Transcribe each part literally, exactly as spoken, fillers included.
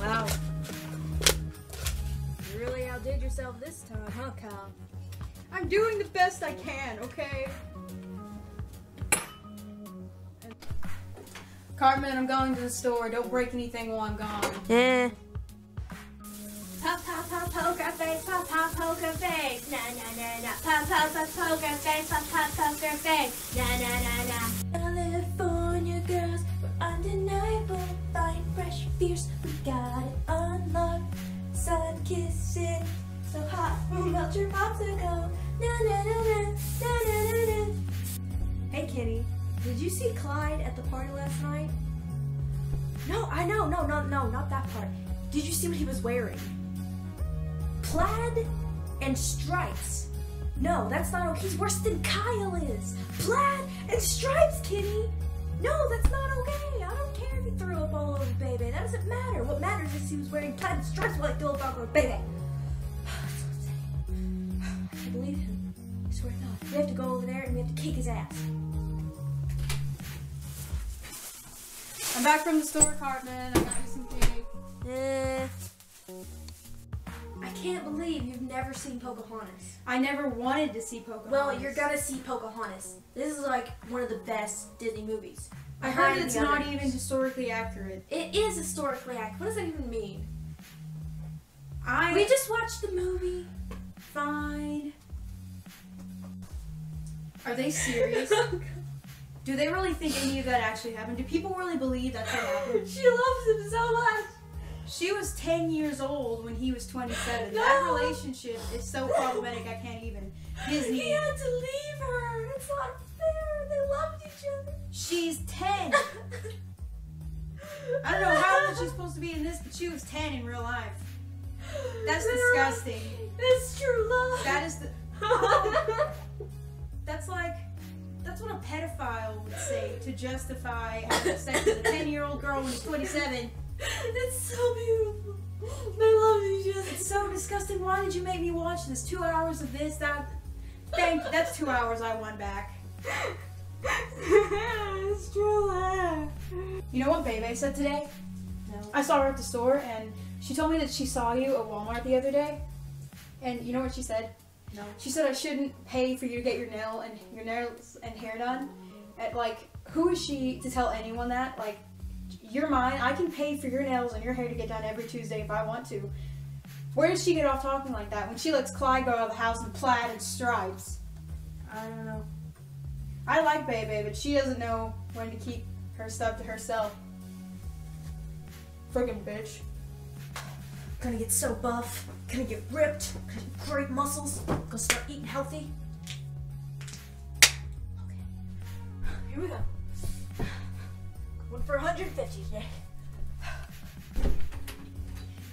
Wow. You really outdid yourself this time, huh, Kyle? I'm doing the best I can, okay? Cartman, I'm going to the store. Don't break anything while I'm gone. Yeah. Pop, pop, pop, poker face. Pop, pop, poker face. Na, na, na, na. Pop, pop, pop, poker face. Pop, pop, poker face. Na, na, na, na. California girls were undeniable. Fine, fresh, fierce. Got it unlocked, sun kissing, so hot, melt your popsicle, na na na na, na na na na. Hey Kenny, did you see Clyde at the party last night? No, I know, no, no, no, not that part. Did you see what he was wearing? Plaid and stripes. No, that's not okay, he's worse than Kyle is. Plaid and stripes, Kenny. No, that's not okay. I don't care if he threw up all over the baby. That doesn't matter. What matters is he was wearing plaid and stripes while he threw up all over the baby. I can't believe him. I swear to God. We have to go over there and we have to kick his ass. I'm back from the store, Cartman. I got you some cake. Yeah. I can't believe you've never seen Pocahontas. I never wanted to see Pocahontas. Well, you're gonna see Pocahontas. This is like one of the best Disney movies. I heard it's not even historically accurate. It is historically accurate. What does that even mean? I We just watched the movie. Fine. Are they serious? Do they really think any of that actually happened? Do people really believe that's what happened? She loves him so much. She was ten years old when he was twenty-seven. No. That relationship is so problematic I can't even. Disney. He had to leave her. It's not fair. They loved each other. She's ten. I don't know how old she's supposed to be in this, but she was ten in real life. That's disgusting. That's true love. That is the. That's like. That's what a pedophile would say to justify having sex with a ten-year-old girl when she's twenty-seven. It's so beautiful. They love each other. It's so disgusting. Why did you make me watch this? Two hours of this, that. Thank you. That's two hours I won back. It's true love. You know what Bebe said today? No. I saw her at the store and she told me that she saw you at Walmart the other day. And you know what she said? No. She said I shouldn't pay for you to get your nail and your nails and hair done. At, like, who is she to tell anyone that? Like, you're mine. I can pay for your nails and your hair to get done every Tuesday if I want to. Where does she get off talking like that when she lets Clyde go out of the house in plaid and stripes? I don't know. I like Bebe, but she doesn't know when to keep her stuff to herself. Friggin' bitch. Gonna get so buff. Gonna get ripped. Gonna get great muscles. Gonna start eating healthy. Okay. Here we go. Going for one hundred fifty today.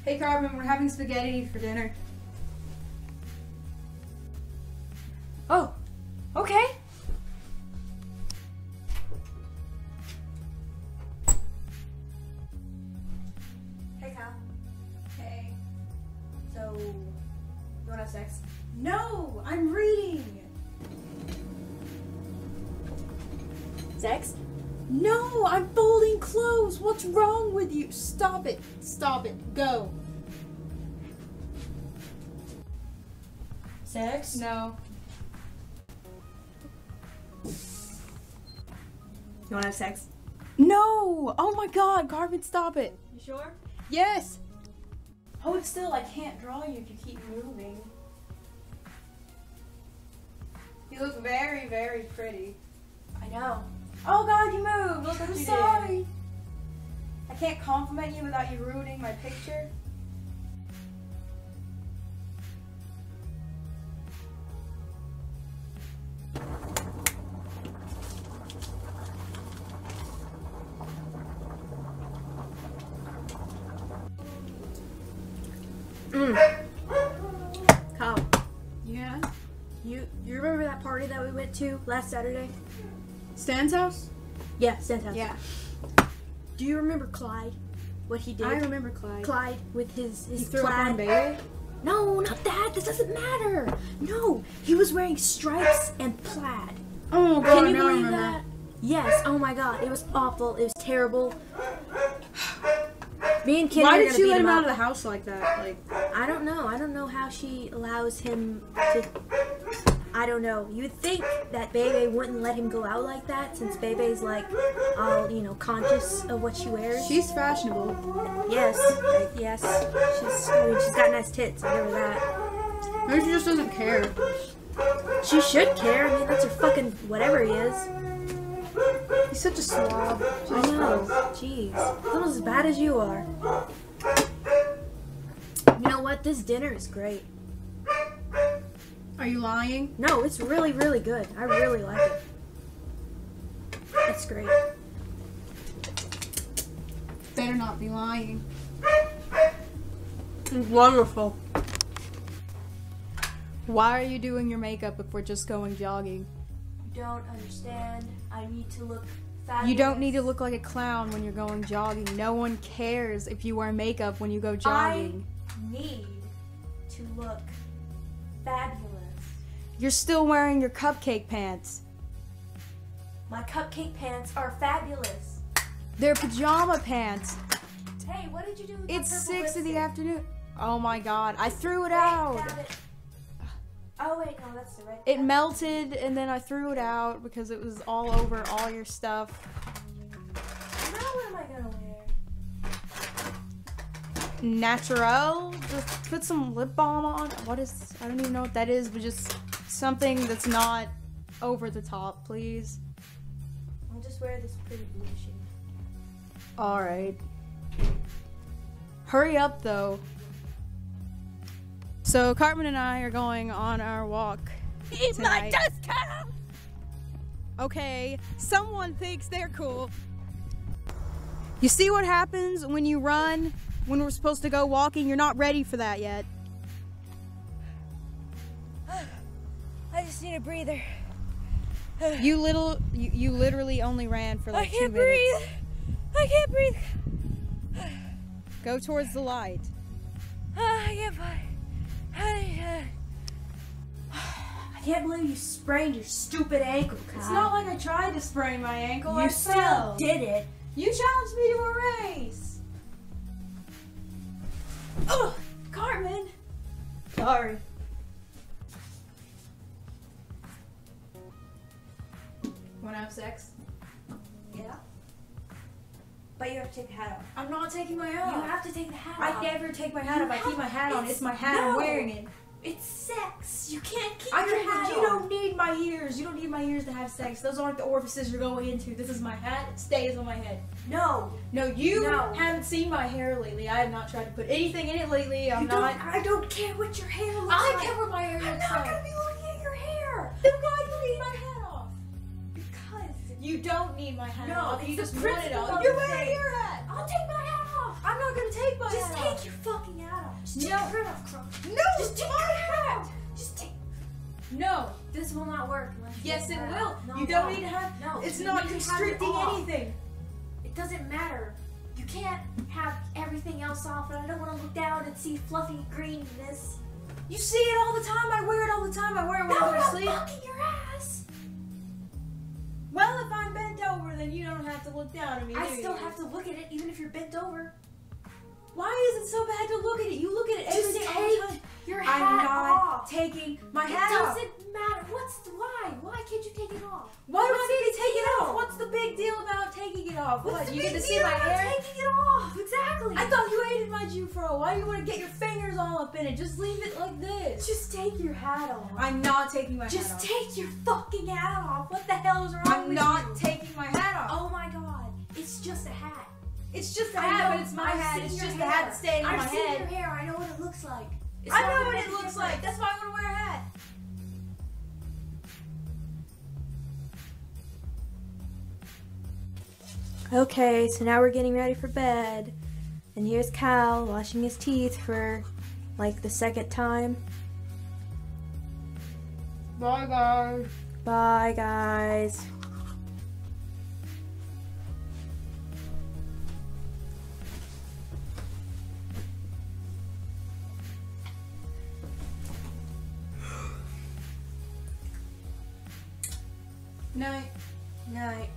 Hey Cartman, we're having spaghetti for dinner. Oh, okay. Hey Kyle. Hey. So, you wanna have sex? No, I'm reading. Sex? No, I'm folding clothes. What's wrong with you? Stop it. Stop it. Go. Sex? No. You wanna have sex? No! Oh my god, Cartman, stop it. You sure? Yes! Hold still, I can't draw you if you keep moving. You look very, very pretty. I know. Oh god, you moved! Look what I'm you sorry! Did. I can't compliment you without you ruining my picture. Mm. Kyle. Yeah? You you remember that party that we went to last Saturday? Stan's house? Yeah, Stan's house. Yeah. Do you remember Clyde? What he did? I remember Clyde. Clyde with his his he threw plaid. Up on Baby? No, not that. This doesn't matter. No, he was wearing stripes and plaid. Oh, can oh, you no, believe no, no, that? No. Yes. Oh my God, it was awful. It was terrible. Me and Kenny Why did she let him out of the house like that? Like, I don't know. I don't know how she allows him to. I don't know. You'd think that Bebe wouldn't let him go out like that, since Bebe's like all, you know, conscious of what she wears. She's fashionable. Yes. Like, yes. She's. I mean, she's got nice tits. I know that. Maybe she just doesn't care. She should care. I mean, that's her fucking whatever he is. He's such a slob. Just I know. Jeez. It's almost as bad as you are. You know what? This dinner is great. Are you lying? No, it's really, really good. I really like it. It's great. Better not be lying. It's wonderful. Why are you doing your makeup if we're just going jogging? Don't understand. I need to look fabulous. You don't need to look like a clown when you're going jogging. No one cares if you wear makeup when you go jogging. I need to look fabulous. You're still wearing your cupcake pants. My cupcake pants are fabulous. They're pajama pants. Hey, what did you do with It's six in the afternoon. Oh my god, I threw it wait, out. Oh wait, no, that's the right thing. It melted and then I threw it out because it was all over all your stuff. Now what am I gonna wear? Natural? Just put some lip balm on. What is, I don't even know what that is, but just something that's not over the top, please. I'll just wear this pretty blue shade. Alright. Hurry up though. So Cartman and I are going on our walk tonight. Eat my dust, Kyle! Okay, someone thinks they're cool. You see what happens when you run, when we're supposed to go walking? You're not ready for that yet. I just need a breather. You little, you, you literally only ran for like two minutes. I can't breathe. I can't breathe. Go towards the light. Oh, I can't breathe. I can't believe you sprained your stupid ankle, Kyle. It's not like I tried to sprain my ankle. You I still fell. Did it. You challenged me to a race. Oh, Cartman. Sorry. but you have to take the hat off. I'm not taking my hat off. You have to take the hat off. I never take my hat you off. I keep my hat on. It's, it's my hat. No. I'm wearing it. It's sex. You can't keep I your can, hat you on. You don't need my ears. You don't need my ears to have sex. Those aren't the orifices you're going into. This is my hat. It stays on my head. No. No, you no. haven't seen my hair lately. I have not tried to put anything in it lately. I'm you not. Don't, I don't care what your hair looks I like. I care what my hair looks like. I'm not going to be looking at your hair. Then why do you need my hat off? Because. You don't need my hat no, off. No, you just want it off. You're wearing your hat. I'll take my hat off. I'm not going to take my just hat off. Just take your fucking hat off. Just take no. your hat off, Crump. No. Just take Just take. No, this will not work. Yes, it will. No, you don't no. need to have. No, it's not constricting anything. It doesn't matter. You can't have everything else off, and I don't want to look down and see fluffy greenness. You see it all the time. I wear it all the time. I wear it when I'm asleep. No, I'm fucking your ass. Well, if I'm bent over, then you don't have to look down at me. I still have to look at it, even if you're bent over. Why is it so bad to look at it? You look at it every day, all the time. Your hat I'm not off. taking my it hat off. It doesn't matter. What's the why? Why can't you take it off? Why What's do I need to take deal? it off? What's the big deal about taking it off? What's what? The you big get to deal see my about hair? Taking it off? Exactly. I thought you hated my Jufro. Why do you want to get your fingers all up in it? Just leave it like this. Just take your hat off. I'm not taking my Just hat off. Just take your fucking hat off. What the hell is wrong I'm with you? I'm not taking my hat off. Oh my god. It's just a hat. It's just a hat, but it's my I've hat. It's just hair. the hat staying on my head. I've seen your hair. I know what it looks like. It's I know what it looks different. like. That's why I want to wear a hat. Okay, so now we're getting ready for bed. And here's Kyle washing his teeth for, like, the second time. Bye, guys. Bye, guys. Night. Night.